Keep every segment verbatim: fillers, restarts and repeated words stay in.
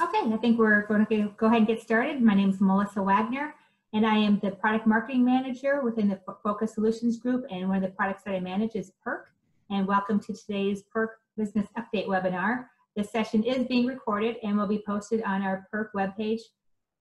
Okay, I think we're going to go ahead and get started. My name is Melissa Wagner, and I am the Product Marketing Manager within the Focus Solutions Group, and one of the products that I manage is PERC. And welcome to today's PERC Business Update webinar. This session is being recorded and will be posted on our PERC webpage.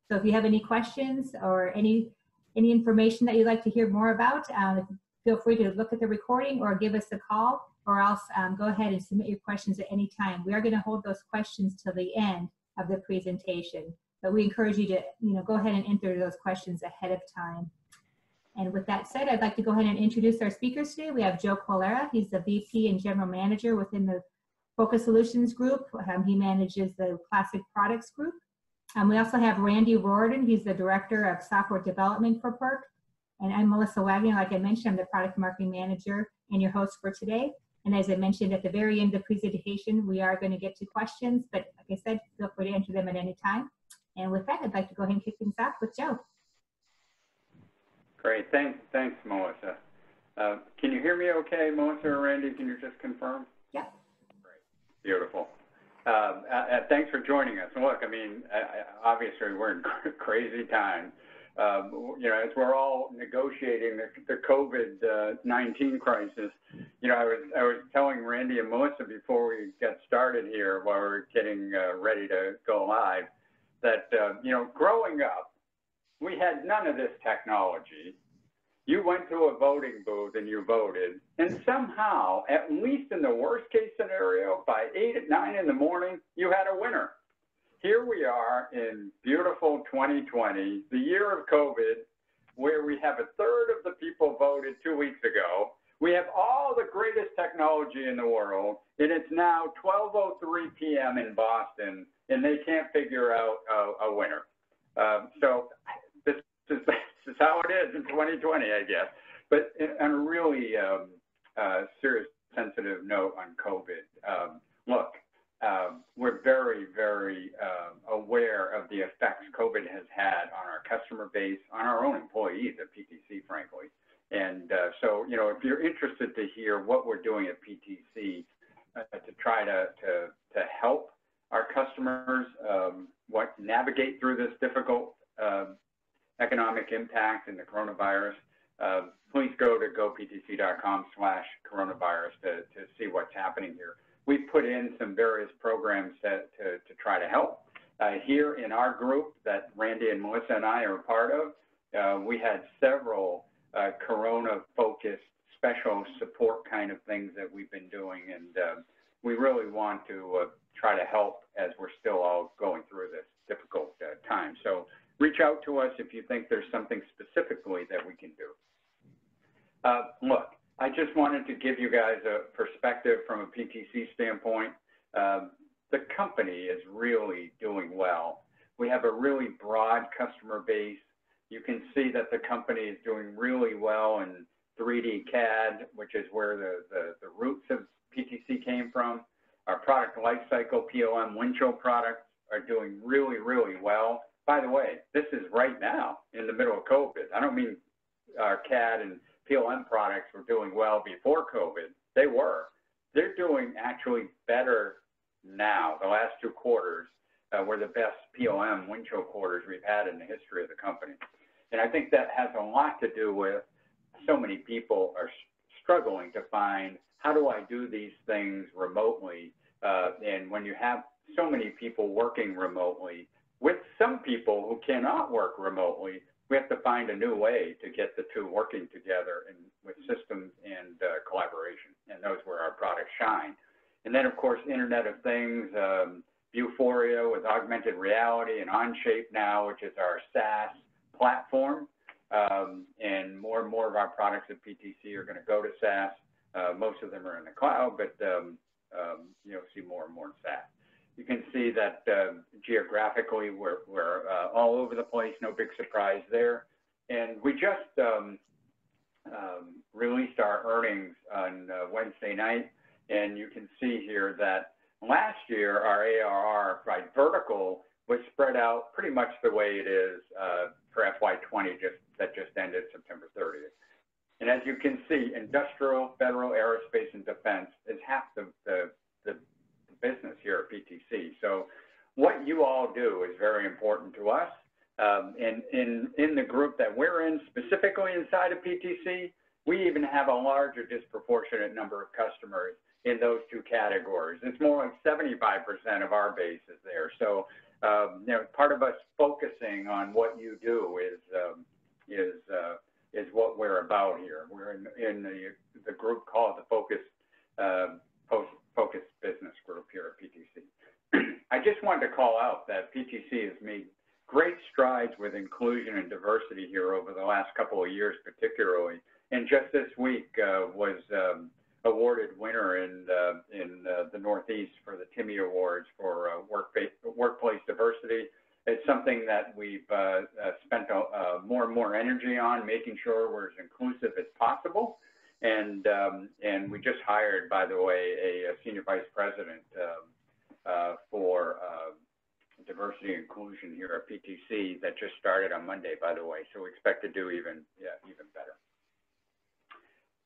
So if you have any questions or any, any information that you'd like to hear more about, um, feel free to look at the recording or give us a call, or else um, go ahead and submit your questions at any time. We are going to hold those questions till the end of the presentation, but we encourage you to you know, go ahead and enter those questions ahead of time. And with that said, I'd like to go ahead and introduce our speakers today. We have Joe Coliera. He's the V P and General Manager within the Focus Solutions Group. Um, he manages the Classic Products Group. Um, we also have Randy Rorden. He's the Director of Software Development for PERC. And I'm Melissa Wagner. Like I mentioned, I'm the Product Marketing Manager and your host for today. And as I mentioned at the very end of the presentation, we are going to get to questions, but like I said, feel free to enter them at any time. And with that, I'd like to go ahead and kick things off with Joe. Great. Thanks, thanks Melissa. Uh, can you hear me okay, Melissa or Randy? Can you just confirm? Yep. Great. Beautiful. Uh, uh, thanks for joining us. And look, I mean, uh, obviously we're in crazy times. Um, you know, as we're all negotiating the, the COVID nineteen uh, crisis, you know, I was I was telling Randy and Melissa before we got started here, while we were getting uh, ready to go live, that uh, you know, growing up, we had none of this technology. You went to a voting booth and you voted, and somehow, at least in the worst case scenario, by eight at nine in the morning, you had a winner. Here we are in beautiful twenty twenty, the year of COVID, where we have a third of the people voted two weeks ago. We have all the greatest technology in the world, and it's now twelve oh three p m in Boston, and they can't figure out a, a winner. Um, so this is, this is how it is in twenty twenty, I guess. But on a really um, uh, serious, sensitive note on COVID, um, look, Um, we're very, very um, aware of the effects COVID has had on our customer base, on our own employees at P T C, frankly. And uh, so, you know, if you're interested to hear what we're doing at P T C uh, to try to, to, to help our customers um, what, navigate through this difficult uh, economic impact in the coronavirus, uh, please go to go p t c dot com slash coronavirus to, to see what's happening here. We've put in some various programs that, to, to try to help. Uh, here in our group that Randy and Melissa and I are a part of, uh, we had several uh, corona-focused special support kind of things that we've been doing, and uh, we really want to uh, try to help as we're still all going through this difficult uh, time. So reach out to us if you think there's something specifically that we can do. Uh, look. I just wanted to give you guys a perspective from a P T C standpoint. Um, the company is really doing well. We have a really broad customer base. You can see that the company is doing really well in three D C A D, which is where the, the, the roots of P T C came from. Our product lifecycle, P L M, Windchill products are doing really, really well. By the way, this is right now in the middle of COVID. I don't mean our C A D and P L M products were doing well before COVID. They were. They're doing actually better now. The last two quarters uh, were the best P L M Windchill quarters we've had in the history of the company. And I think that has a lot to do with so many people are struggling to find, how do I do these things remotely? Uh, and when you have so many people working remotely, with some people who cannot work remotely, we have to find a new way to get the two working together and with systems and uh, collaboration, and those where our products shine. And then, of course, Internet of Things, um, Vuforia with augmented reality, and Onshape now, which is our SaaS platform. Um, and more and more of our products at P T C are going to go to SaaS. Uh, most of them are in the cloud, but um, um, you'll see more and more in SaaS. You can see that uh, geographically we're, we're uh, all over the place, no big surprise there. And we just um, um, released our earnings on uh, Wednesday night, and you can see here that last year our A R R by vertical was spread out pretty much the way it is uh, for F Y twenty just, that just ended September thirtieth. And as you can see, industrial, federal, aerospace, and defense is half the, the, the business here at P T C. So what what you all do is very important to us. Um, and in, in the group that we're in, specifically inside of P T C, we even have a larger disproportionate number of customers in those two categories. It's more like seventy-five percent of our base is there. So, um, you know, part of us focusing on what you do is um, is uh, is what we're about here. We're in, in the the group called the Focus uh, Focus Business Group here at P T C. I just wanted to call out that P T C has made great strides with inclusion and diversity here over the last couple of years, particularly. And just this week uh, was um, awarded winner in uh, in uh, the Northeast for the Timmy Awards for uh, work workplace diversity. It's something that we've uh, uh, spent uh, more and more energy on, making sure we're as inclusive as possible. And um, and we just hired, by the way, a, a senior vice president um, uh, for uh, diversity and inclusion here at P T C that just started on Monday, by the way. So we expect to do even yeah even better.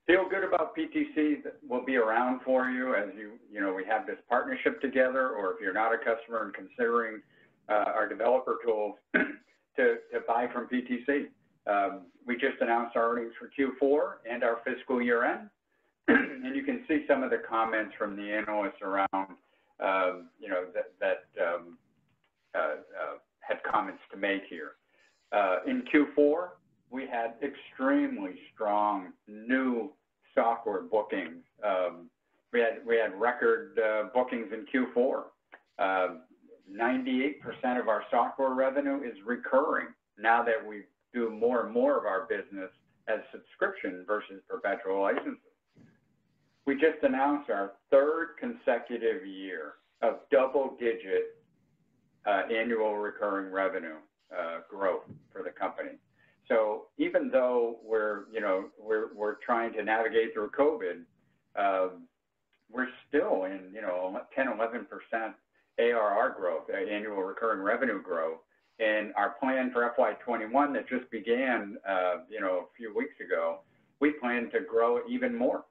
Feel good about P T C. We'll be around for you as you, you know, we have this partnership together, or if you're not a customer and considering uh, our developer tools to, to buy from P T C. Um, we just announced our earnings for Q four and our fiscal year end. And you can see some of the comments from the analysts around, um, you know, that, that um, uh, uh, had comments to make here. Uh, in Q four, we had extremely strong new software bookings. Um, we had we had record uh, bookings in Q four. ninety-eight percent uh, of our software revenue is recurring now that we do more and more of our business as subscription versus perpetual licenses. We just announced our third consecutive year of double-digit uh, annual recurring revenue uh, growth for the company. So even though we're, you know, we're, we're trying to navigate through COVID, um, we're still in, you know, ten, eleven percent A R R growth, annual recurring revenue growth. And our plan for F Y twenty-one that just began, uh, you know, a few weeks ago, we plan to grow even more.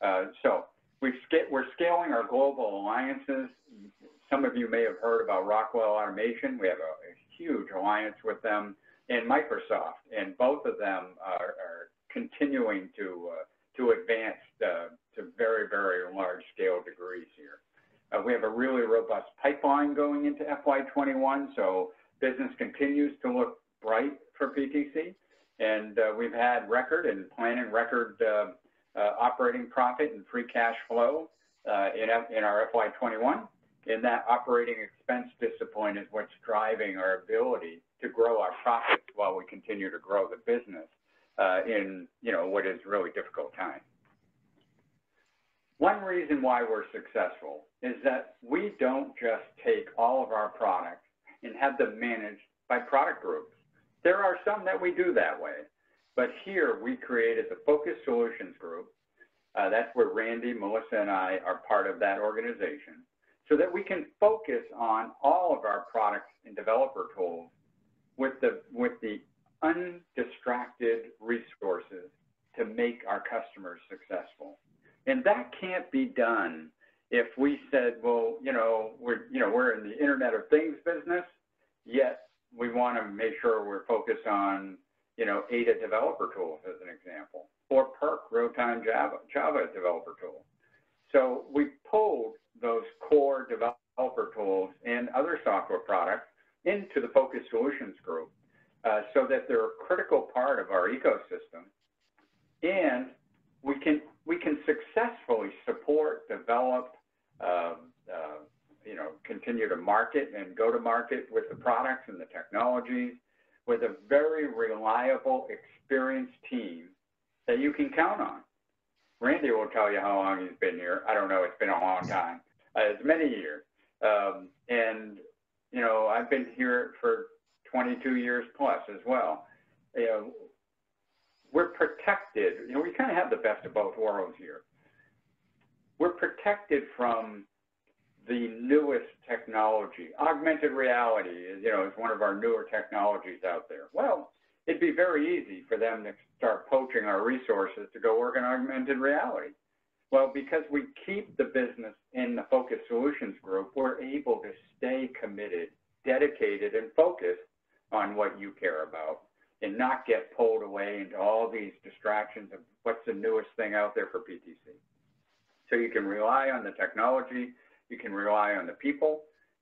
Uh, so we've sca- we're scaling our global alliances. Some of you may have heard about Rockwell Automation. We have a, a huge alliance with them. And Microsoft, and both of them are, are continuing to uh, to advance uh, to very, very large scale degrees here. Uh, we have a really robust pipeline going into F Y twenty-one, so business continues to look bright for P T C, and uh, we've had record and planning record uh, uh, operating profit and free cash flow uh, in, in our F Y twenty-one, and that operating expense discipline is what's driving our ability to grow our profits while we continue to grow the business uh, in, you know, what is really difficult time. One reason why we're successful is that we don't just take all of our products and have them managed by product groups. There are some that we do that way, but here we created the Focus Solutions Group. Uh, that's where Randy, Melissa, and I are part of that organization, so that we can focus on all of our products and developer tools with the, with the undistracted resources to make our customers successful. And that can't be done if we said, well, you know, we're, you know, we're in the Internet of Things business, yet we want to make sure we're focused on, you know, A D A developer tools, as an example, or PERC, real-time Java, Java developer tools. So we pulled those core developer tools and other software products into the Focus Solutions Group uh, so that they're a critical part of our ecosystem, and we can we can successfully support, develop, uh, uh, you know, continue to market and go to market with the products and the technologies with a very reliable, experienced team that you can count on. Randy will tell you how long he's been here. I don't know. It's been a long time. Uh, it's many years, um, and. You know, I've been here for twenty-two years plus as well. You know, we're protected. You know, we kind of have the best of both worlds here. We're protected from the newest technology. Augmented reality is, you know, is one of our newer technologies out there. Well, it'd be very easy for them to start poaching our resources to go work on augmented reality. Well, because we keep the business in the Focus Solutions Group, we're able to stay committed dedicated and focused on what you care about and not get pulled away into all these distractions of what's the newest thing out there for P T C. So you can rely on the technology, you can rely on the people,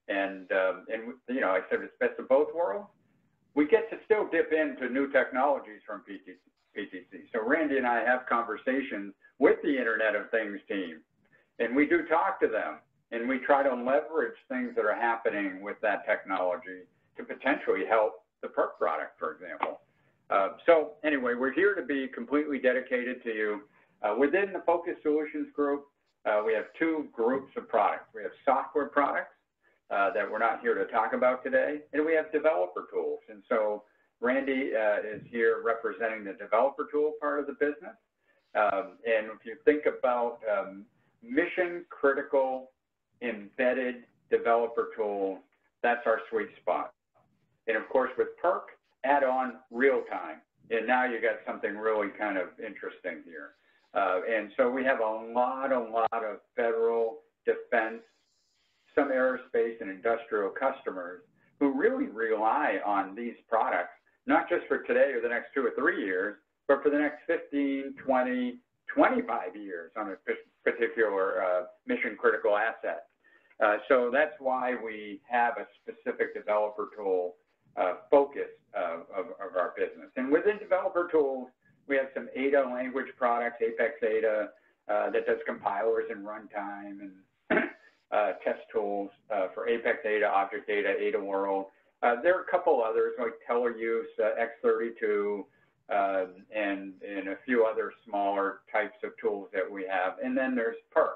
and, um, and you know, I said it's best of both worlds. We get to still dip into new technologies from P T C. So Randy and I have conversations with the Internet of Things team, and we do talk to them, and we try to leverage things that are happening with that technology to potentially help the PERC product, for example. Uh, so anyway, we're here to be completely dedicated to you. Uh, within the Focus Solutions Group, uh, we have two groups of products. We have software products uh, that we're not here to talk about today, and we have developer tools. And so Randy uh, is here representing the developer tool part of the business. Um, and if you think about um, mission-critical embedded developer tools, that's our sweet spot. And of course, with PERC, add on real time. And now you got something really kind of interesting here. Uh, and so we have a lot, a lot of federal, defense, some aerospace and industrial customers who really rely on these products, not just for today or the next two or three years, but for the next fifteen, twenty, twenty-five years on a particular uh, mission critical asset. Uh, so that's why we have a specific developer tool uh, focus of, of, of our business. And within developer tools, we have some A D A language products, Apex A D A, uh, that does compilers and runtime and uh, test tools uh, for Apex A D A, Object Data, A D A World. Uh, there are a couple others like Teleruse, uh, X thirty-two, uh, and, and a few other smaller types of tools that we have. And then there's PERC.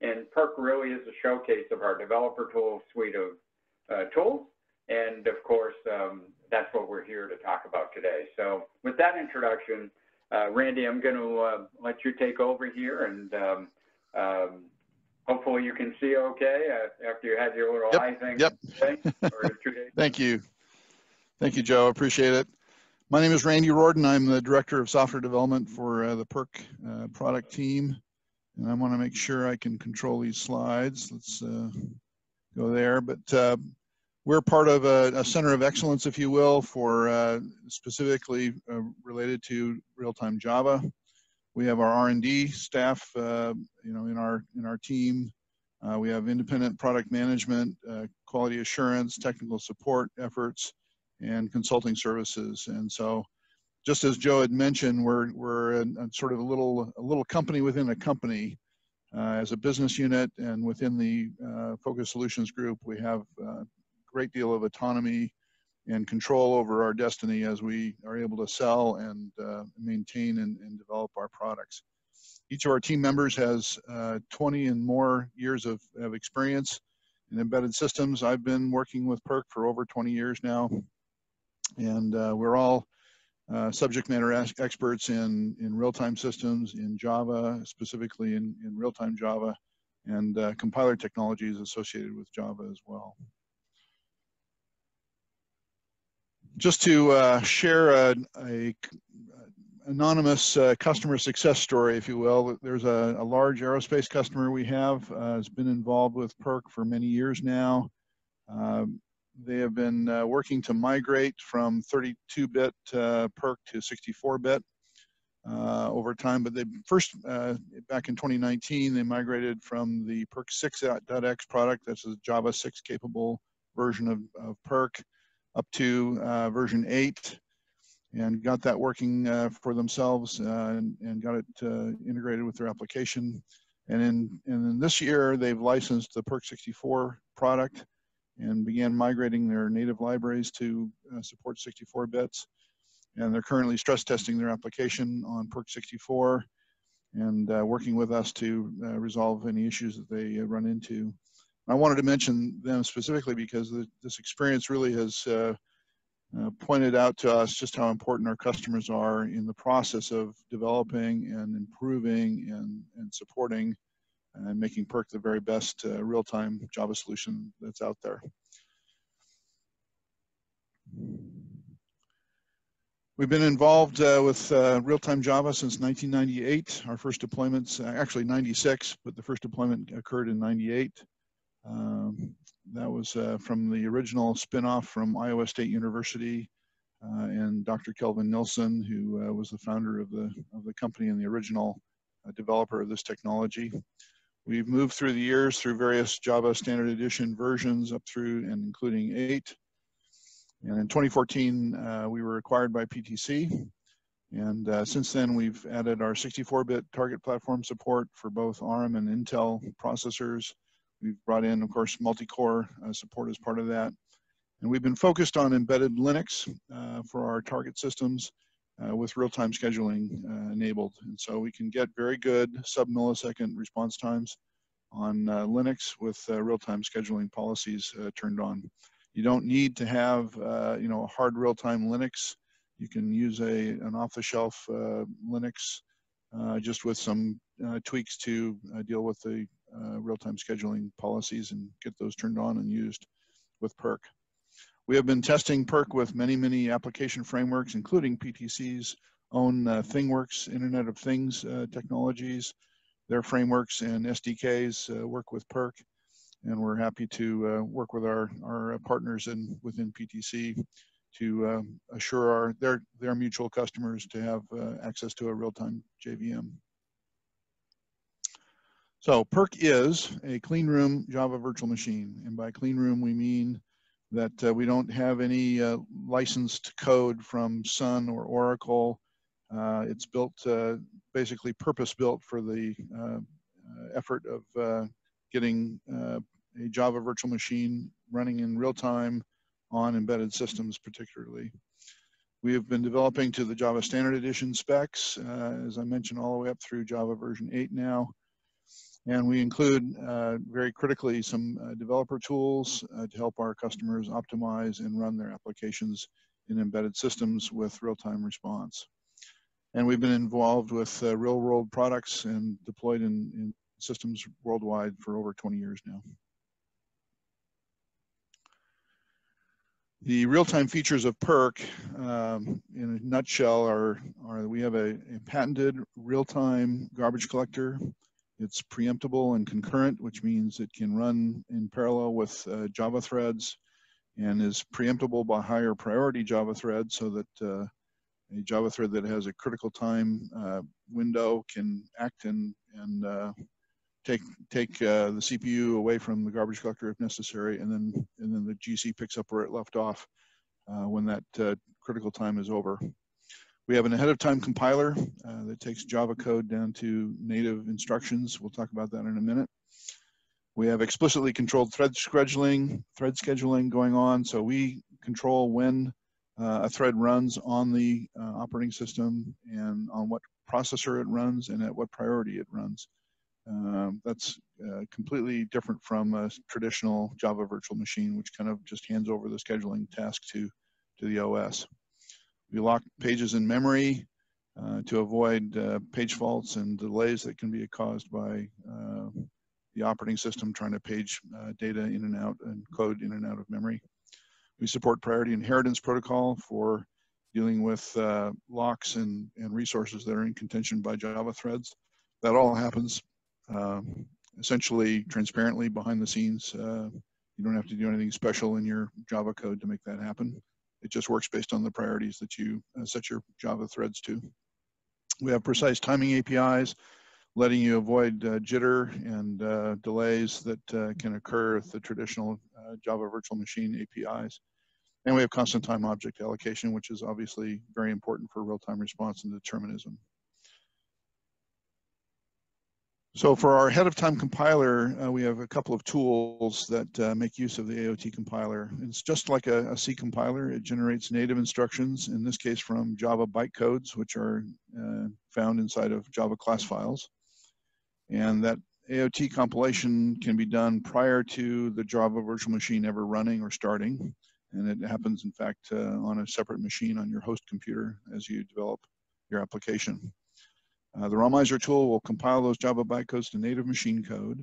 And PERC really is a showcase of our developer tool suite of uh, tools. And of course, um, that's what we're here to talk about today. So with that introduction, uh, Randy, I'm going to uh, let you take over here. And um, um, hopefully you can see okay uh, after you had your little yep. eye thing. Yep. Today, or two days. Thank you. Thank you, Joe. I appreciate it. My name is Randy Rorden. I'm the Director of Software Development for uh, the PERC uh, product team. And I want to make sure I can control these slides. Let's uh, go there. But uh, we're part of a, a center of excellence, if you will, for uh, specifically uh, related to real-time Java. We have our R and D staff, uh, you know, in our in our team. Uh, we have independent product management, uh, quality assurance, technical support efforts, and consulting services. And so, just as Joe had mentioned, we're, we're a, a sort of a little, a little company within a company uh, as a business unit, and within the uh, Focus Solutions Group, we have a great deal of autonomy and control over our destiny as we are able to sell and uh, maintain and, and develop our products. Each of our team members has uh, twenty and more years of, of experience in embedded systems. I've been working with PERC for over twenty years now, and uh, we're all Uh, subject matter experts in, in real-time systems, in Java, specifically in, in real-time Java, and uh, compiler technologies associated with Java as well. Just to uh, share an a, a anonymous uh, customer success story, if you will, there's a, a large aerospace customer we have uh, has been involved with PERC for many years now. Um, They have been uh, working to migrate from thirty-two bit uh, PERC to sixty-four bit uh, over time. But they first, uh, back in twenty nineteen, they migrated from the PERC six dot X product, that's a Java six capable version of, of PERC, up to uh, version eight, and got that working uh, for themselves uh, and, and got it uh, integrated with their application. And in, and then this year, they've licensed the PERC sixty-four product and began migrating their native libraries to uh, support sixty-four bits. And they're currently stress testing their application on PERC sixty-four and uh, working with us to uh, resolve any issues that they uh, run into. And I wanted to mention them specifically because the, this experience really has uh, uh, pointed out to us just how important our customers are in the process of developing and improving and, and supporting and making PERC the very best uh, real-time Java solution that's out there. We've been involved uh, with uh, real-time Java since nineteen ninety-eight. Our first deployments, uh, actually ninety-six, but the first deployment occurred in ninety-eight. Um, that was uh, from the original spinoff from Iowa State University, uh, and Doctor Kelvin Nilsen, who uh, was the founder of the, of the company and the original uh, developer of this technology. We've moved through the years through various Java Standard Edition versions up through and including eight. And in twenty fourteen, uh, we were acquired by P T C. And uh, since then, we've added our sixty-four bit target platform support for both ARM and Intel processors. We've brought in, of course, multi-core uh, support as part of that. And we've been focused on embedded Linux uh, for our target systems uh, with real-time scheduling uh, enabled. And so we can get very good sub-millisecond response times on uh, Linux with uh, real-time scheduling policies uh, turned on. You don't need to have, uh, you know, a hard real-time Linux. You can use a, an off-the-shelf uh, Linux uh, just with some uh, tweaks to uh, deal with the uh, real-time scheduling policies and get those turned on and used with PERC. We have been testing PERC with many, many application frameworks, including P T C's own uh, ThingWorx, Internet of Things uh, technologies. Their frameworks and S D Ks uh, work with PERC, and we're happy to uh, work with our, our partners in, within P T C to uh, assure our, their, their mutual customers to have uh, access to a real-time J V M. So PERC is a clean room Java virtual machine. And by clean room, we mean that uh, we don't have any uh, licensed code from Sun or Oracle. Uh, it's built, uh, basically purpose-built for the uh, effort of uh, getting uh, a Java virtual machine running in real time on embedded systems particularly. We have been developing to the Java Standard Edition specs, uh, as I mentioned, all the way up through Java version eight now. And we include, uh, very critically, some uh, developer tools uh, to help our customers optimize and run their applications in embedded systems with real-time response. And we've been involved with uh, real-world products and deployed in, in systems worldwide for over twenty years now. The real-time features of PERC, um, in a nutshell, are, are we have a, a patented real-time garbage collector. It's preemptible and concurrent, which means it can run in parallel with uh, Java threads and is preemptible by higher priority Java threads, so that uh, a Java thread that has a critical time uh, window can act and, and uh, take take uh, the C P U away from the garbage collector if necessary, and then and then the G C picks up where it left off uh, when that uh, critical time is over. We have an ahead of time compiler uh, that takes Java code down to native instructions. We'll talk about that in a minute. We have explicitly controlled thread scheduling, thread scheduling going on, so we control when uh, a thread runs on the uh, operating system and on what processor it runs and at what priority it runs. Um, that's uh, completely different from a traditional Java virtual machine, which kind of just hands over the scheduling task to, to the O S. We lock pages in memory uh, to avoid uh, page faults and delays that can be caused by uh, the operating system trying to page uh, data in and out and code in and out of memory. We support priority inheritance protocol for dealing with uh, locks and, and resources that are in contention by Java threads. That all happens Uh, essentially transparently behind the scenes. Uh, you don't have to do anything special in your Java code to make that happen. It just works based on the priorities that you uh, set your Java threads to. We have precise timing A P Is, letting you avoid uh, jitter and uh, delays that uh, can occur with the traditional uh, Java virtual machine A P Is. And we have constant time object allocation, which is obviously very important for real-time response and determinism. So for our ahead of time compiler, uh, we have a couple of tools that uh, make use of the A O T compiler. It's just like a, a C compiler. It generates native instructions, in this case from Java bytecodes, which are uh, found inside of Java class files. And that A O T compilation can be done prior to the Java virtual machine ever running or starting. And it happens, in fact, uh, on a separate machine on your host computer as you develop your application. Uh, the ROMizer tool will compile those Java bytecodes to native machine code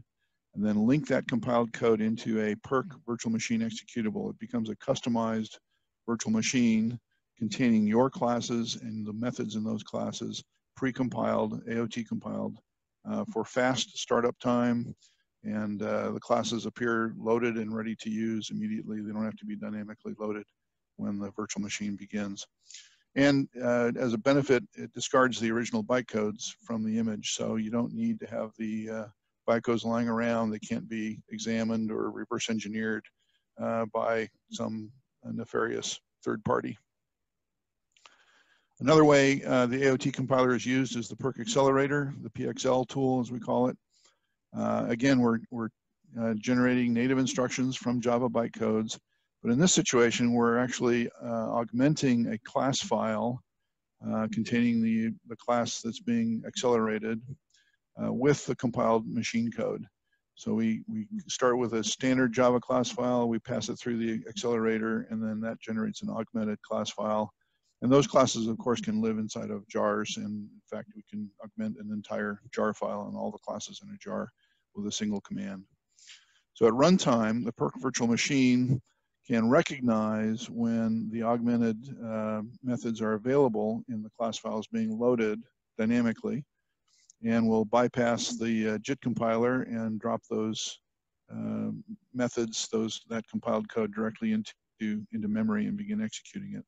and then link that compiled code into a PERC virtual machine executable. It becomes a customized virtual machine containing your classes and the methods in those classes, pre-compiled, A O T compiled, uh, for fast startup time and uh, the classes appear loaded and ready to use immediately. They don't have to be dynamically loaded when the virtual machine begins. And uh, as a benefit, it discards the original bytecodes from the image, so you don't need to have the uh, bytecodes lying around. They can't be examined or reverse engineered uh, by some nefarious third party. Another way uh, the I O T compiler is used is the PercAccelerator, the P X L tool as we call it. Uh, again, we're, we're uh, generating native instructions from Java bytecodes. But in this situation, we're actually uh, augmenting a class file uh, containing the, the class that's being accelerated uh, with the compiled machine code. So we, we start with a standard Java class file, we pass it through the accelerator, and then that generates an augmented class file. And those classes, of course, can live inside of jars. And in fact, we can augment an entire jar file and all the classes in a jar with a single command. So at runtime, the PERC virtual machine can recognize when the augmented uh, methods are available in the class files being loaded dynamically, and will bypass the uh, J I T compiler and drop those uh, methods, those that compiled code directly into, into memory and begin executing it.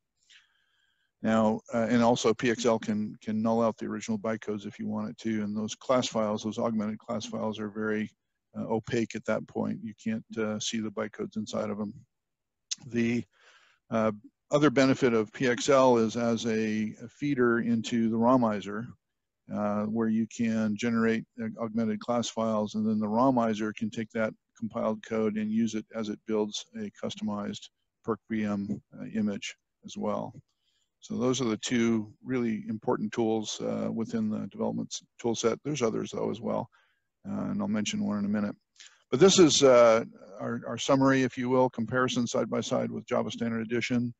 Now, uh, and also P X L can, can null out the original bytecodes if you want it to, and those class files, those augmented class files are very uh, opaque at that point. You can't uh, see the bytecodes inside of them. The uh, other benefit of P X L is as a, a feeder into the ROMizer, uh, where you can generate augmented class files, and then the ROMizer can take that compiled code and use it as it builds a customized PercVM uh, image as well. So those are the two really important tools uh, within the development tool set. There's others though as well, uh, and I'll mention one in a minute. But this is uh, our, our summary, if you will, comparison side by side with Java Standard Edition.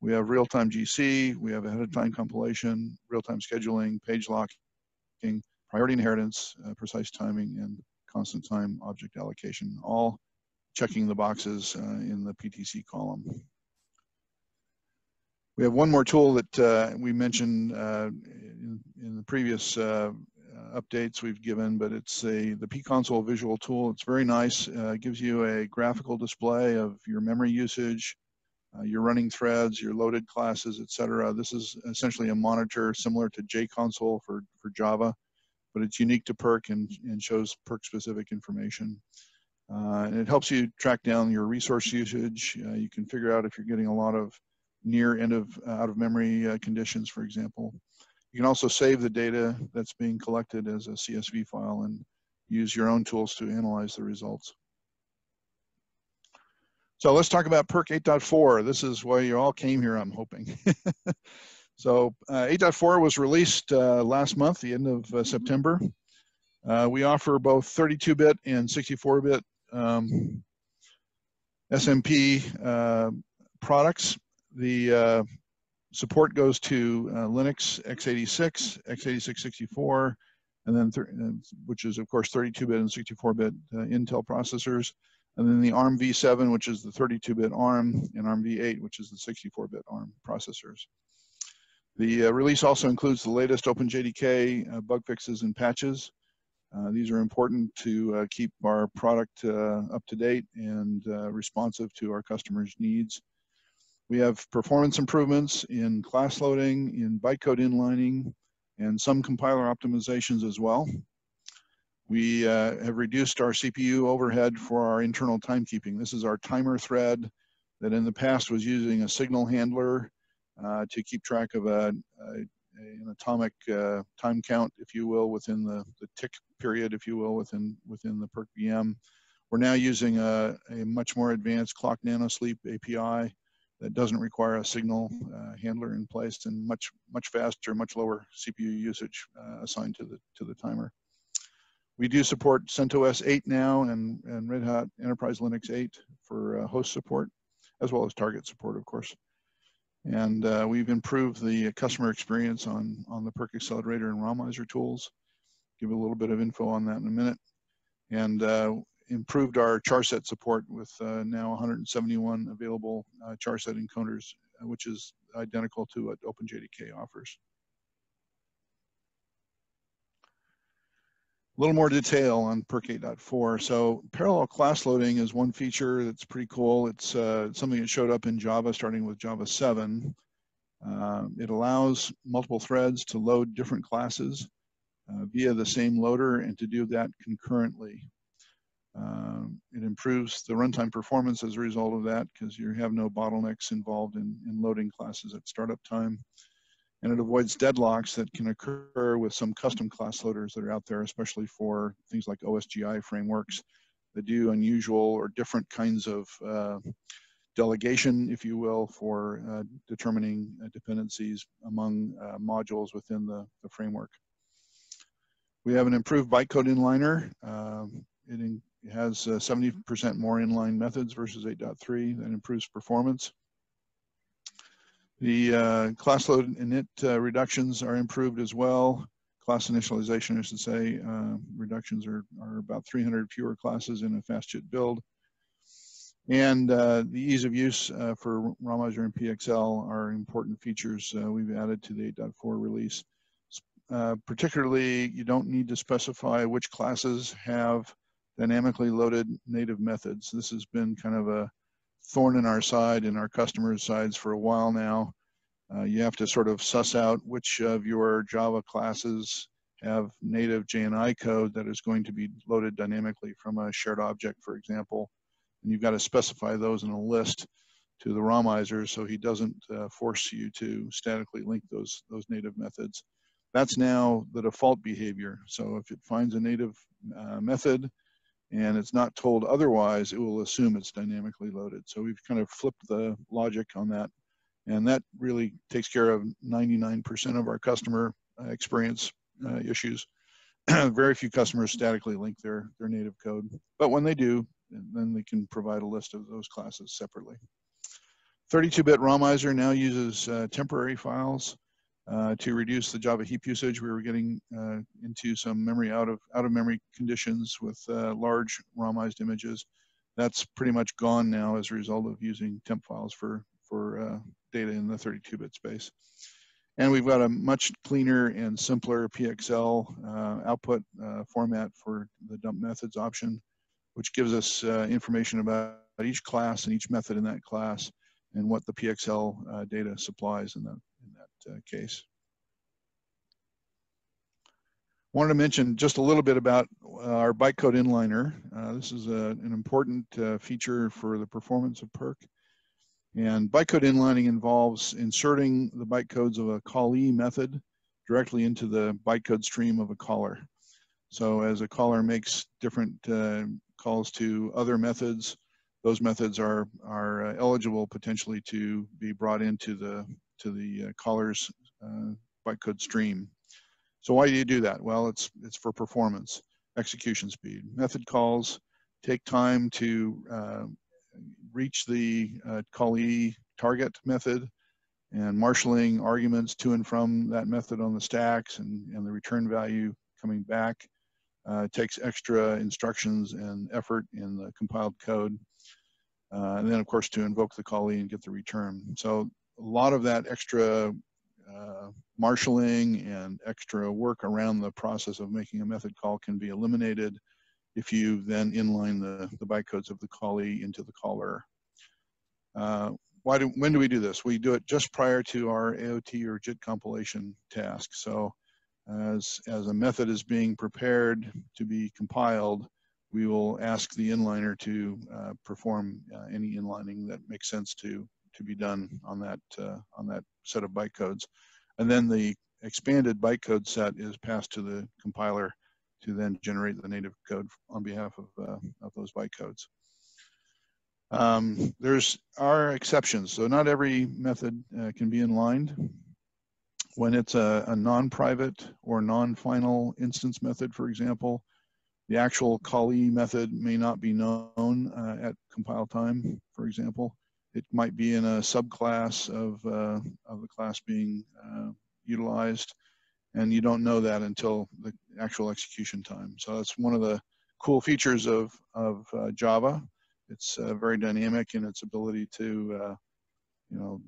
We have real-time G C, we have ahead-of-time compilation, real-time scheduling, page locking, priority inheritance, uh, precise timing, and constant time object allocation, all checking the boxes uh, in the P T C column. We have one more tool that uh, we mentioned uh, in, in the previous uh, Uh, updates we've given, but it's a, the P Console visual tool. It's very nice. It uh, gives you a graphical display of your memory usage, uh, your running threads, your loaded classes, et cetera. This is essentially a monitor similar to J Console for, for Java, but it's unique to PERC and, and shows PERC-specific information. Uh, and it helps you track down your resource usage. Uh, you can figure out if you're getting a lot of near end of uh, out of memory uh, conditions, for example. You can also save the data that's being collected as a C S V file and use your own tools to analyze the results. So let's talk about PERC eight point four. This is why you all came here, I'm hoping. So uh, eight point four was released uh, last month, the end of uh, September. Uh, we offer both thirty-two bit and sixty-four bit um, S M P uh, products. The uh, support goes to uh, Linux, x eighty-six, x eighty-six sixty-four, and then, th which is of course thirty-two bit and sixty-four bit uh, Intel processors, and then the ARM v seven, which is the thirty-two bit ARM, and ARM v eight, which is the sixty-four bit ARM processors. The uh, release also includes the latest Open J D K uh, bug fixes and patches. Uh, these are important to uh, keep our product uh, up to date and uh, responsive to our customers' needs. We have performance improvements in class loading, in bytecode inlining, and some compiler optimizations as well. We uh, have reduced our C P U overhead for our internal timekeeping. This is our timer thread that in the past was using a signal handler uh, to keep track of a, a, an atomic uh, time count, if you will, within the, the tick period, if you will, within, within the PercVM. We're now using a, a much more advanced Clock NanoSleep A P I that doesn't require a signal uh, handler in place, and much much faster, much lower C P U usage uh, assigned to the to the timer. We do support CentOS eight now and, and Red Hat Enterprise Linux eight for uh, host support, as well as target support, of course. And uh, we've improved the customer experience on, on the PercAccelerator and ROMizer tools. Give a little bit of info on that in a minute. And uh, improved our Charset support with uh, now one hundred seventy-one available uh, Charset encoders, which is identical to what OpenJDK offers. little more detail on PERC eight point four. So parallel class loading is one feature that's pretty cool. It's uh, something that showed up in Java starting with Java seven. Uh, it allows multiple threads to load different classes uh, via the same loader and to do that concurrently. Uh, it improves the runtime performance as a result of that, because you have no bottlenecks involved in, in loading classes at startup time. And it avoids deadlocks that can occur with some custom class loaders that are out there, especially for things like O S G I frameworks that do unusual or different kinds of uh, delegation, if you will, for uh, determining uh, dependencies among uh, modules within the, the framework. We have an improved bytecode inliner. Uh, it, in, it has seventy percent uh, more inline methods versus eight point three. That improves performance. The uh, class load init uh, reductions are improved as well. Class initialization, I should say, uh, reductions are, are about three hundred fewer classes in a FastJIT build. And uh, the ease of use uh, for ROMizer and P X L are important features uh, we've added to the eight point four release. Uh, particularly, you don't need to specify which classes have dynamically loaded native methods. This has been kind of a thorn in our side and our customers' sides for a while now. Uh, you have to sort of suss out which of your Java classes have native J N I code that is going to be loaded dynamically from a shared object, for example. And you've got to specify those in a list to the ROMizer so he doesn't uh, force you to statically link those, those native methods. That's now the default behavior. So if it finds a native uh, method and it's not told otherwise, it will assume it's dynamically loaded. So we've kind of flipped the logic on that. And that really takes care of ninety-nine percent of our customer experience uh, issues. Very few customers statically link their, their native code. But when they do, and then they can provide a list of those classes separately. thirty-two bit ROMizer now uses uh, temporary files uh, to reduce the Java heap usage. We were getting uh, into some memory out of, out of memory conditions with uh, large ROMized images. That's pretty much gone now as a result of using temp files for, for uh, data in the thirty-two bit space. And we've got a much cleaner and simpler P X L uh, output uh, format for the dump methods option, which gives us uh, information about each class and each method in that class and what the P X L uh, data supplies in, the, in that uh, case. Wanted to mention just a little bit about uh, our bytecode inliner. Uh, this is a, an important uh, feature for the performance of PERC. And bytecode inlining involves inserting the bytecodes of a callee method directly into the bytecode stream of a caller. So as a caller makes different uh, calls to other methods, those methods are are uh, eligible potentially to be brought into the to the uh, caller's uh, bytecode stream. So why do you do that? Well, it's it's for performance, execution speed. Method calls take time to uh, reach the uh, callee target method, and marshaling arguments to and from that method on the stacks and and the return value coming back. Uh, it takes extra instructions and effort in the compiled code. Uh, and then, of course, to invoke the callee and get the return. So a lot of that extra uh, marshaling and extra work around the process of making a method call can be eliminated if you then inline the, the bytecodes of the callee into the caller. Uh, why do, when do we do this? We do it just prior to our A O T or J I T compilation task. So As, as a method is being prepared to be compiled, we will ask the inliner to uh, perform uh, any inlining that makes sense to, to be done on that, uh, on that set of bytecodes. And then the expanded bytecode set is passed to the compiler to then generate the native code on behalf of, uh, of those bytecodes. Um, there's are exceptions, so not every method uh, can be inlined. When it's a, a non-private or non-final instance method, for example, the actual callee method may not be known uh, at compile time, for example. It might be in a subclass of, uh, of the class being uh, utilized, and you don't know that until the actual execution time. So that's one of the cool features of, of uh, Java. It's uh, very dynamic in its ability to uh, you know,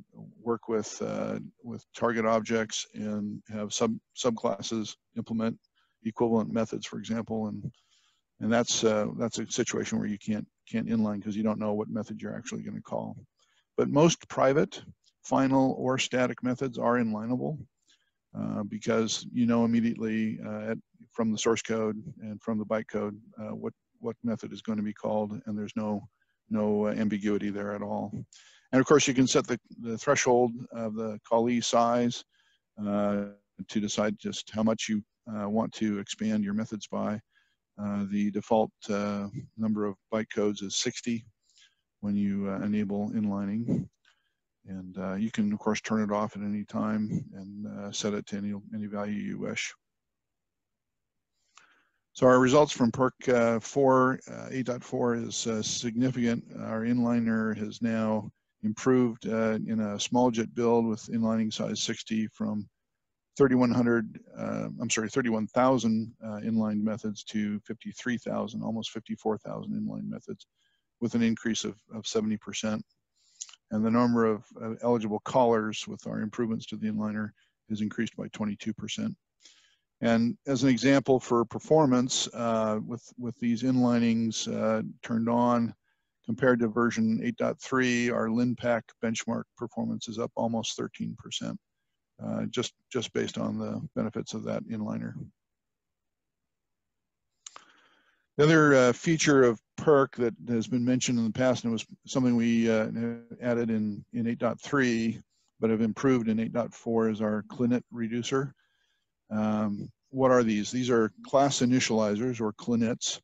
work with, uh, with target objects and have sub subclasses implement equivalent methods, for example, and and that's uh, that's a situation where you can't can't inline because you don't know what method you're actually going to call. But most private, final, or static methods are inlineable uh, because you know immediately uh, at, from the source code and from the bytecode uh, what what method is going to be called, and there's no no uh, ambiguity there at all. And of course, you can set the, the threshold of the callee size uh, to decide just how much you uh, want to expand your methods by. Uh, the default uh, number of bytecodes is sixty when you uh, enable inlining. And uh, you can, of course, turn it off at any time and uh, set it to any, any value you wish. So our results from PERC uh, four, uh, eight point four is uh, significant. Our inliner has now improved uh, in a small JIT build with inlining size sixty from thirty-one hundred, uh, I'm sorry, thirty-one thousand uh, inline methods to fifty-three thousand, almost fifty-four thousand inline methods, with an increase of, of seventy percent. And the number of uh, eligible callers with our improvements to the inliner is increased by twenty-two percent. And as an example for performance, uh, with, with these inlinings uh, turned on, compared to version eight point three, our LINPACK benchmark performance is up almost thirteen percent, uh, just, just based on the benefits of that inliner. The other uh, feature of PERC that has been mentioned in the past, and it was something we uh, added in, in eight point three, but have improved in eight point four, is our CLINIT reducer. Um, what are these? These are class initializers, or CLINITs.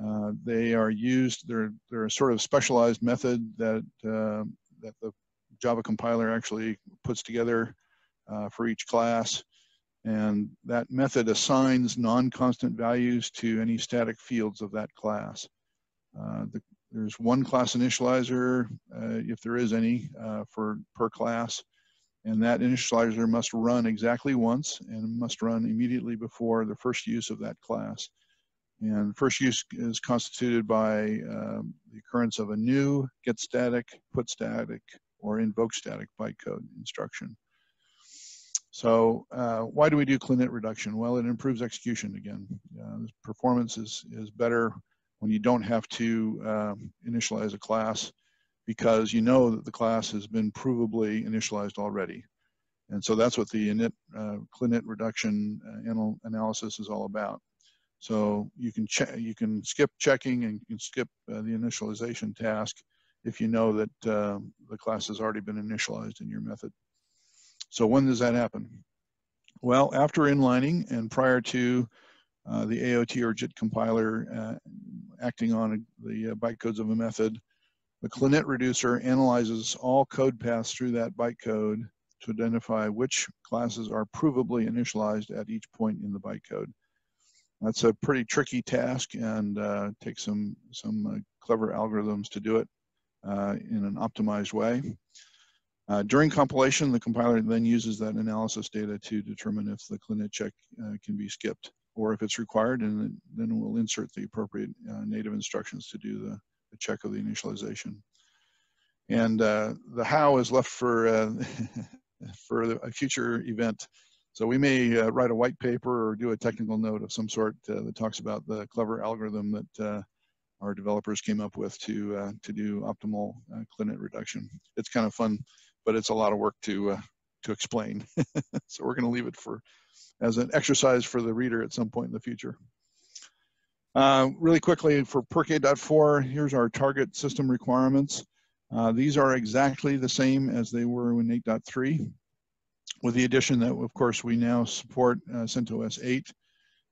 Uh, they are used, they're, they're a sort of specialized method that, uh, that the Java compiler actually puts together uh, for each class. And that method assigns non-constant values to any static fields of that class. Uh, the, there's one class initializer, uh, if there is any, uh, for per class. And that initializer must run exactly once and must run immediately before the first use of that class. And first use is constituted by um, the occurrence of a new get static, put static, or invoke static bytecode instruction. So uh, why do we do CLINIT reduction? Well, it improves execution again. Uh, performance is, is better when you don't have to um, initialize a class, because you know that the class has been provably initialized already. And so that's what the init, uh, CLINIT reduction uh, anal analysis is all about. So you can you can skip checking, and you can skip uh, the initialization task if you know that uh, the class has already been initialized in your method. So when does that happen? Well, after inlining and prior to uh, the A O T or JIT compiler uh, acting on a, the uh, bytecodes of a method, the CLINIT reducer analyzes all code paths through that bytecode to identify which classes are provably initialized at each point in the bytecode. That's a pretty tricky task, and uh, takes some, some uh, clever algorithms to do it uh, in an optimized way. Uh, during compilation, the compiler then uses that analysis data to determine if the CLINIT check uh, can be skipped, or if it's required, and then we'll insert the appropriate uh, native instructions to do the, the check of the initialization. And uh, the how is left for, uh, for a future event. So we may uh, write a white paper or do a technical note of some sort uh, that talks about the clever algorithm that uh, our developers came up with to uh, to do optimal uh, CLINIT reduction. It's kind of fun, but it's a lot of work to uh, to explain. So we're going to leave it for as an exercise for the reader at some point in the future. Uh, really quickly for PERC eight point four, here's our target system requirements. Uh, these are exactly the same as they were in eight point three. With the addition that, of course, we now support uh, CentOS eight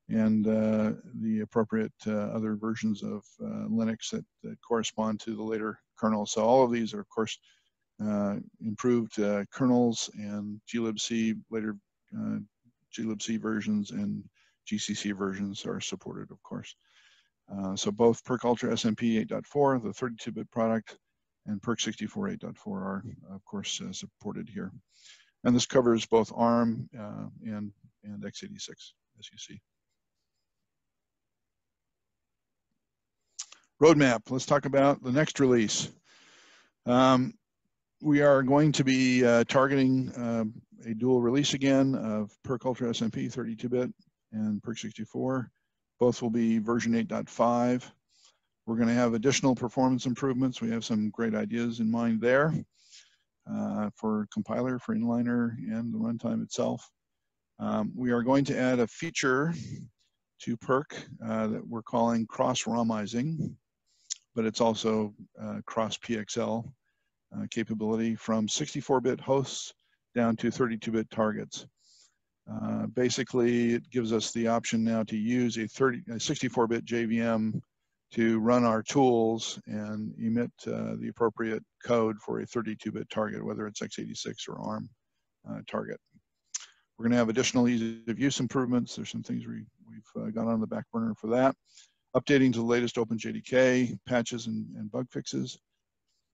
and uh, the appropriate uh, other versions of uh, Linux that, that correspond to the later kernel. So all of these are, of course, uh, improved uh, kernels and glibc, later uh, glibc versions and G C C versions are supported, of course. Uh, so both PERC Ultra S M P eight point four, the thirty-two bit product, and PERC sixty-four eight point four are, of course, uh, supported here. And this covers both ARM uh, and, and x eighty-six, as you see. Roadmap, let's talk about the next release. Um, we are going to be uh, targeting uh, a dual release again of PERC Ultra S M P thirty-two bit and PERC sixty-four. Both will be version eight point five. We're going to have additional performance improvements. We have some great ideas in mind there uh, for compiler, for inliner, and the runtime itself. Um, we are going to add a feature to PERC uh, that we're calling cross-ROMizing, but it's also uh, cross-P X L uh, capability from sixty-four bit hosts down to thirty-two bit targets. Uh, basically, it gives us the option now to use a sixty-four bit J V M to run our tools and emit uh, the appropriate code for a thirty-two bit target, whether it's x eighty-six or ARM uh, target. We're going to have additional ease of use improvements. There's some things we, we've uh, got on the back burner for that. Updating to the latest OpenJDK patches and, and bug fixes.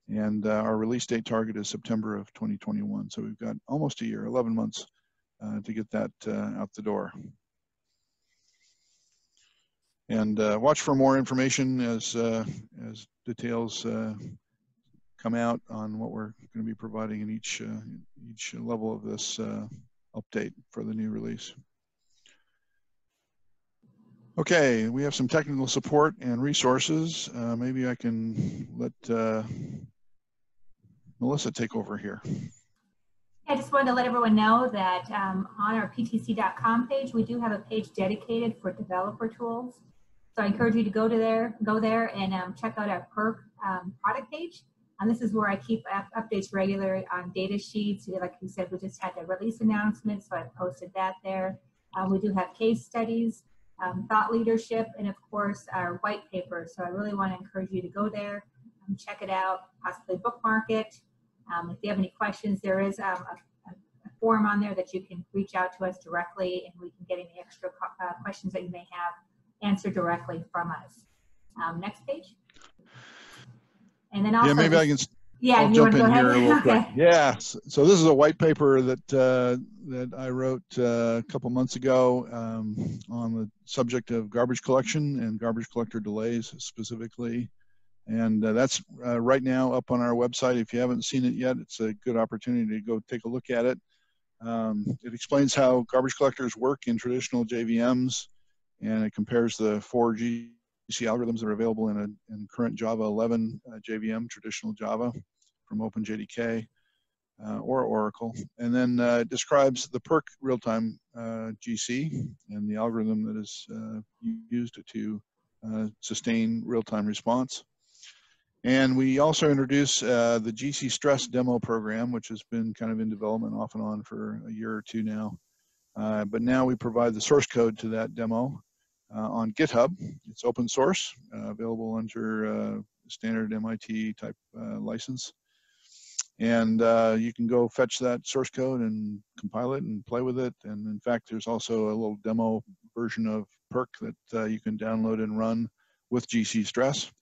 And uh, our release date target is September of twenty twenty-one. So we've got almost a year, eleven months uh, to get that uh, out the door. And uh, watch for more information as, uh, as details uh, come out on what we're going to be providing in each, uh, each level of this uh, update for the new release. Okay, we have some technical support and resources. Uh, maybe I can let uh, Melissa take over here. I just wanted to let everyone know that um, on our P T C dot com page, we do have a page dedicated for developer tools. So I encourage you to go to there, go there and um, check out our PERC um, product page. And this is where I keep up updates regularly on data sheets. Like you said, we just had the release announcement, so I posted that there. Uh, we do have case studies, um, thought leadership, and of course our white paper. So I really want to encourage you to go there, um, check it out, possibly bookmark it. Um, if you have any questions, there is um, a, a form on there that you can reach out to us directly, and we can get any extra uh, questions that you may have answered directly from us. Um, next page. And then also, yeah, maybe I can. Yeah, I'll you jump want to go in ahead? Here. Okay. Yeah. So, so this is a white paper that uh, that I wrote uh, a couple months ago um, on the subject of garbage collection and garbage collector delays specifically. And uh, that's uh, right now up on our website. If you haven't seen it yet, it's a good opportunity to go take a look at it. Um, it explains how garbage collectors work in traditional J V Ms, and it compares the four G C algorithms that are available in, a, in current Java eleven uh, J V M, traditional Java from OpenJDK uh, or Oracle. And then uh, it describes the PERC real-time uh, G C and the algorithm that is uh, used to uh, sustain real-time response. And we also introduce uh, the G C Stress Demo Program, which has been kind of in development off and on for a year or two now. Uh, but now we provide the source code to that demo uh, on GitHub. It's open source, uh, available under uh, standard M I T type uh, license. And uh, you can go fetch that source code and compile it and play with it. And in fact, there's also a little demo version of PERC that uh, you can download and run with G C Stress.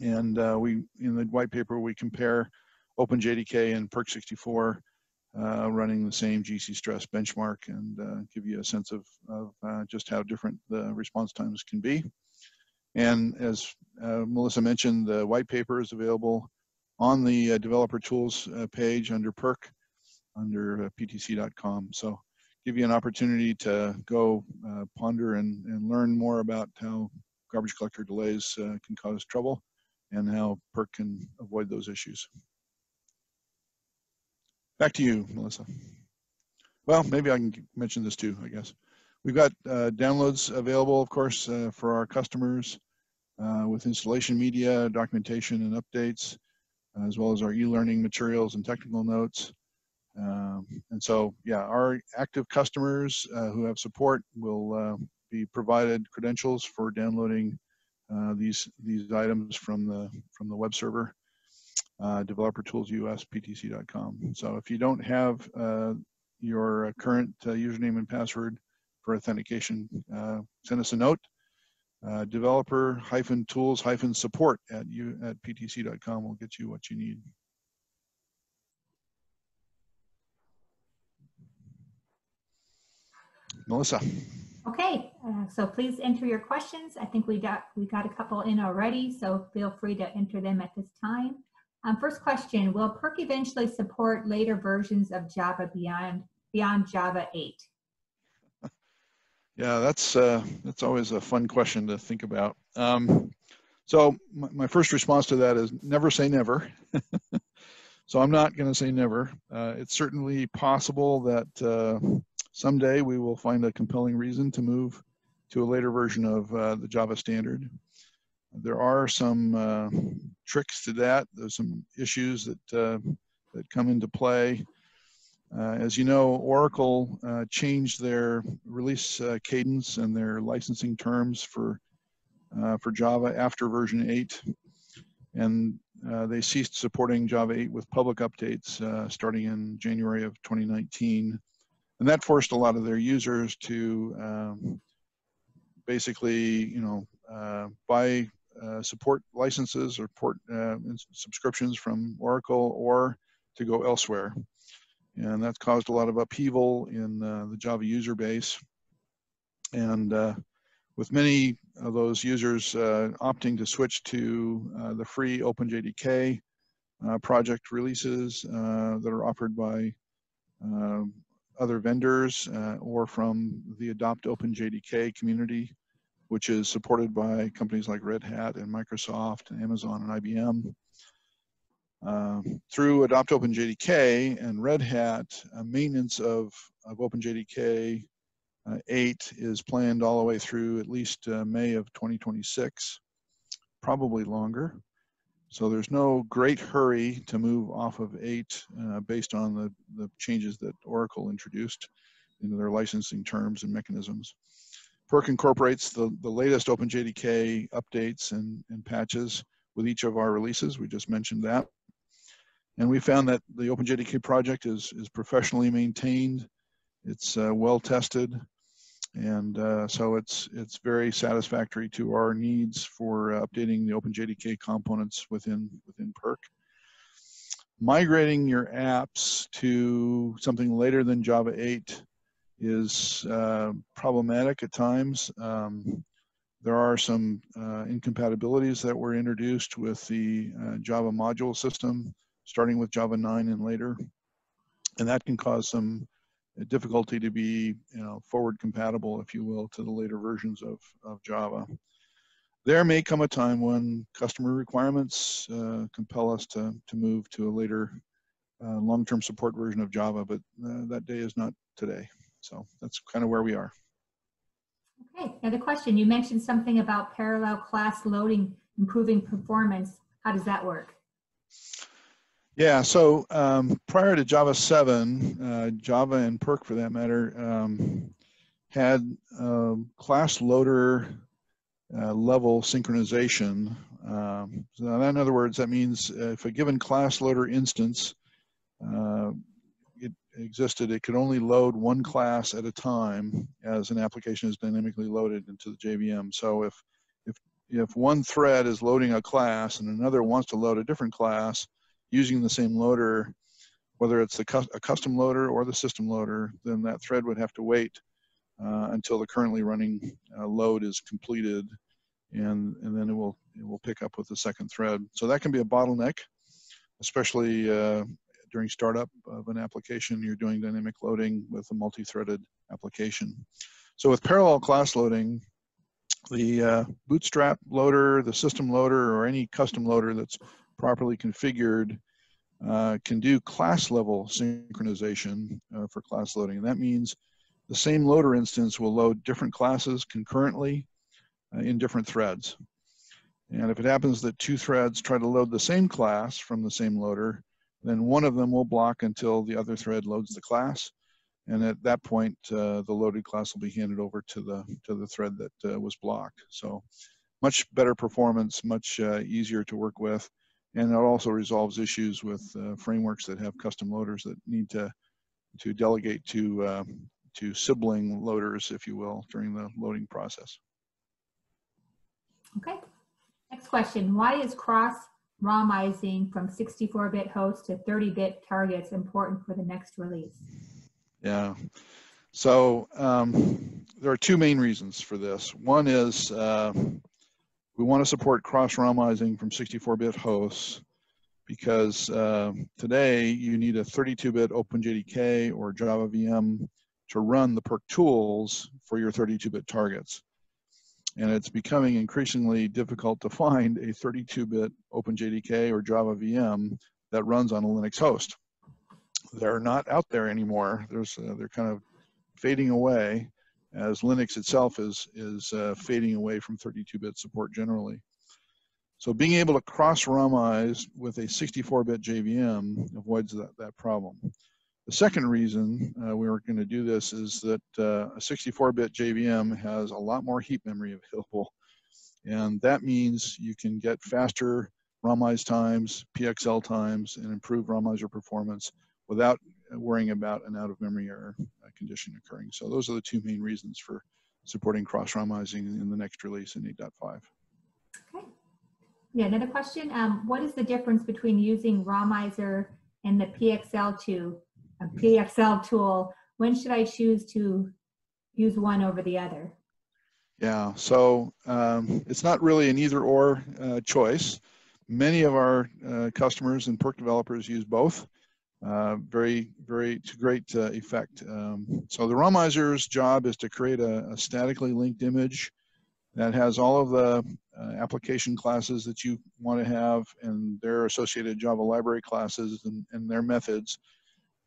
And uh, we, in the white paper, we compare OpenJDK and PERC sixty-four uh, running the same G C Stress benchmark, and uh, give you a sense of, of uh, just how different the response times can be. And as uh, Melissa mentioned, the white paper is available on the uh, developer tools uh, page under PERC, under uh, P T C dot com. So give you an opportunity to go uh, ponder and, and learn more about how garbage collector delays uh, can cause trouble, and how PERC can avoid those issues. Back to you, Melissa. Well, maybe I can mention this too, I guess. We've got uh, downloads available, of course, uh, for our customers uh, with installation media, documentation, and updates, uh, as well as our e-learning materials and technical notes. Um, and so, yeah, our active customers uh, who have support will uh, be provided credentials for downloading Uh, these these items from the from the web server, uh, developer tools us P T C dot com. So if you don't have uh, your current uh, username and password for authentication, uh, send us a note. Uh, developer hyphen tools hyphen support at you at P T C dot com will get you what you need. Melissa. Okay, uh, so please enter your questions. I think we got we got a couple in already, so feel free to enter them at this time. Um, first question: will PERC eventually support later versions of Java beyond beyond Java eight? Yeah, that's uh, that's always a fun question to think about. Um, so my, my first response to that is never say never. So I'm not going to say never. Uh, it's certainly possible that uh, someday we will find a compelling reason to move to a later version of uh, the Java standard. There are some uh, tricks to that. There's some issues that uh, that come into play. Uh, as you know, Oracle uh, changed their release uh, cadence and their licensing terms for uh, for Java after version eight, and uh, they ceased supporting Java eight with public updates uh, starting in January of twenty nineteen, and that forced a lot of their users to um, basically, you know, uh, buy uh, support licenses or port uh, subscriptions from Oracle or to go elsewhere. And that's caused a lot of upheaval in uh, the Java user base. And uh, with many of those users uh, opting to switch to uh, the free OpenJDK uh, project releases uh, that are offered by uh, other vendors uh, or from the Adopt OpenJDK community, which is supported by companies like Red Hat and Microsoft and Amazon and I B M. Uh, through Adopt OpenJDK and Red Hat, uh, maintenance of, of OpenJDK uh, eight is planned all the way through at least uh, May of twenty twenty-six, probably longer. So there's no great hurry to move off of eight uh, based on the, the changes that Oracle introduced into their licensing terms and mechanisms. PERC incorporates the, the latest OpenJDK updates and, and patches with each of our releases. We just mentioned that. And we found that the OpenJDK project is, is professionally maintained, it's uh, well tested, and uh, so it's, it's very satisfactory to our needs for uh, updating the OpenJDK components within, within PERC. Migrating your apps to something later than Java eight is uh, problematic at times. Um, There are some uh, incompatibilities that were introduced with the uh, Java module system, starting with Java nine and later. And that can cause some difficulty to be, you know, forward compatible, if you will, to the later versions of, of Java. There may come a time when customer requirements uh, compel us to, to move to a later uh, long-term support version of Java, but uh, that day is not today. So that's kind of where we are. Okay, another question. You mentioned something about parallel class loading, improving performance. How does that work? Yeah, so um, prior to Java seven, uh, Java and PERC for that matter, um, had um, class loader uh, level synchronization. Um, so in other words, that means if a given class loader instance uh, existed, it could only load one class at a time as an application is dynamically loaded into the J V M. So if if if one thread is loading a class and another wants to load a different class using the same loader, whether it's the cu- a custom loader or the system loader, then that thread would have to wait uh, until the currently running uh, load is completed, and and then it will it will pick up with the second thread. So that can be a bottleneck, especially uh, during startup of an application. You're doing dynamic loading with a multi-threaded application. So with parallel class loading, the uh, bootstrap loader, the system loader, or any custom loader that's properly configured uh, can do class level synchronization uh, for class loading. And that means the same loader instance will load different classes concurrently uh, in different threads. And if it happens that two threads try to load the same class from the same loader, then one of them will block until the other thread loads the class. And at that point, uh, the loaded class will be handed over to the, to the thread that uh, was blocked. So much better performance, much uh, easier to work with. And it also resolves issues with uh, frameworks that have custom loaders that need to, to delegate to, uh, to sibling loaders, if you will, during the loading process. Okay, next question. Why is cross ROMizing from sixty-four bit hosts to thirty bit targets important for the next release? Yeah, so um, there are two main reasons for this. One is uh, we want to support cross-ROMizing from sixty-four bit hosts because uh, today you need a thirty-two bit OpenJDK or Java V M to run the PERC tools for your thirty-two bit targets. And it's becoming increasingly difficult to find a thirty-two bit OpenJDK or Java V M that runs on a Linux host. They're not out there anymore. There's, uh, they're kind of fading away as Linux itself is, is uh, fading away from thirty-two bit support generally. So being able to cross-ROMize with a sixty-four bit J V M avoids that, that problem. The second reason uh, we were going to do this is that uh, a sixty-four bit J V M has a lot more heap memory available. And that means you can get faster ROMize times, P X L times, and improve ROMizer performance without worrying about an out-of-memory error condition occurring. So those are the two main reasons for supporting cross-ROMizing in the next release in eight point five. Okay. Yeah, another question. Um, what is the difference between using ROMizer and the P X L two, a P X L tool? When should I choose to use one over the other? Yeah, so um, it's not really an either-or uh, choice. Many of our uh, customers and PERC developers use both. Uh, very, very to great uh, effect. Um, so the ROMizer's job is to create a, a statically linked image that has all of the uh, application classes that you want to have and their associated Java library classes and, and their methods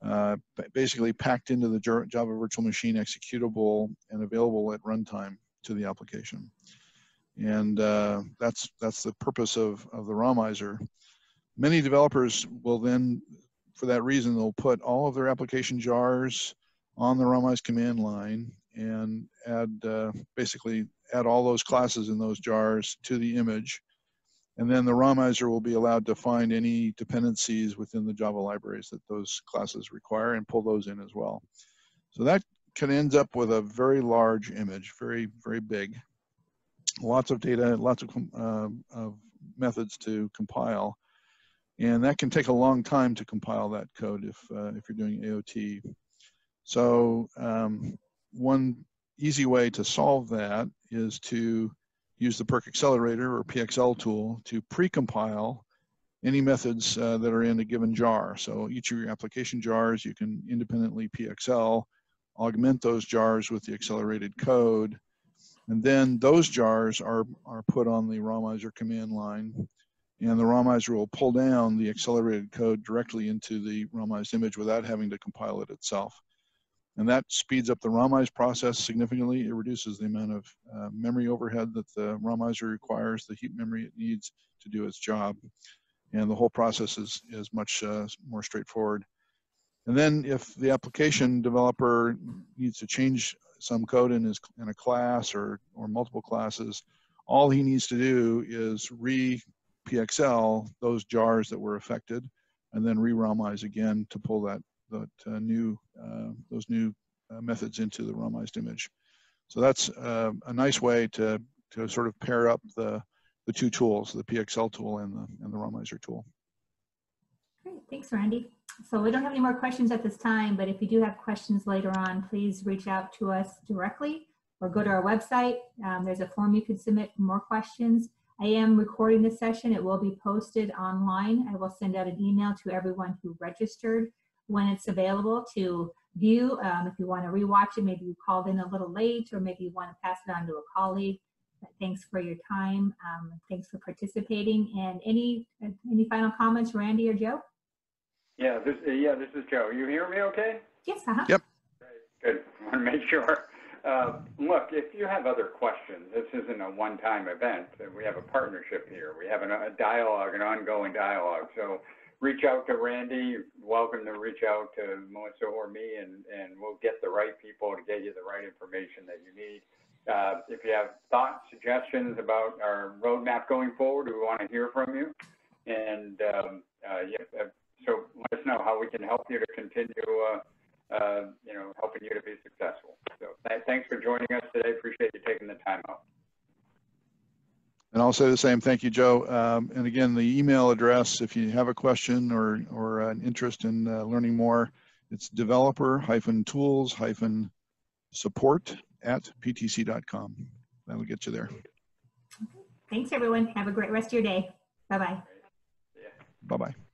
uh, basically packed into the Java virtual machine executable and available at runtime to the application. And uh, that's, that's the purpose of, of the ROMizer. Many developers will then, for that reason, they'll put all of their application jars on the ROMize command line and add uh, basically add all those classes in those jars to the image. And then the ROMizer will be allowed to find any dependencies within the Java libraries that those classes require and pull those in as well. So that can end up with a very large image, very, very big. Lots of data, lots of, uh, of methods to compile. And that can take a long time to compile that code if, uh, if you're doing A O T. So um, one easy way to solve that is to use the PercAccelerator or P X L tool to pre-compile any methods uh, that are in a given jar. So each of your application jars, you can independently P X L, augment those jars with the accelerated code. And then those jars are, are put on the ROMizer command line, and the ROMizer will pull down the accelerated code directly into the ROMized image without having to compile it itself. And that speeds up the ROMize process significantly. It reduces the amount of uh, memory overhead that the ROMizer requires, the heap memory it needs to do its job. And the whole process is, is much uh, more straightforward. And then if the application developer needs to change some code in, his, in a class or, or multiple classes, all he needs to do is re- P X L those jars that were affected, and then re-ROMize again to pull that, that uh, new uh, those new uh, methods into the ROMized image. So that's uh, a nice way to to sort of pair up the the two tools, the P X L tool and the and the ROMizer tool. Great, thanks, Randy. So we don't have any more questions at this time, but if you do have questions later on, please reach out to us directly or go to our website. Um, there's a form you can submit for more questions. I am recording this session. It will be posted online. I will send out an email to everyone who registered when it's available to view. Um, if you want to rewatch it, maybe you called in a little late, or maybe you want to pass it on to a colleague. But thanks for your time. Um, thanks for participating. And any any final comments, Randy or Joe? Yeah, this uh, yeah, this is Joe. You hear me okay? Yes. Uh-huh. Yep. Good. I want to make sure. Uh, look, if you have other questions, this isn't a one-time event. We have a partnership here. We have an, a dialogue, an ongoing dialogue. So reach out to Randy. Welcome to reach out to Melissa or me, and, and we'll get the right people to get you the right information that you need. Uh, if you have thoughts, suggestions about our roadmap going forward, we want to hear from you. And um, uh, yeah, so let us know how we can help you to continue uh, Uh, you know, helping you to be successful. So th thanks for joining us today. Appreciate you taking the time out. And I'll say the same. Thank you, Joe. Um, and again, the email address, if you have a question or, or an interest in uh, learning more, it's developer dash tools dash support at P T C dot com. That'll get you there. Thanks, everyone. Have a great rest of your day. Bye-bye. Bye-bye.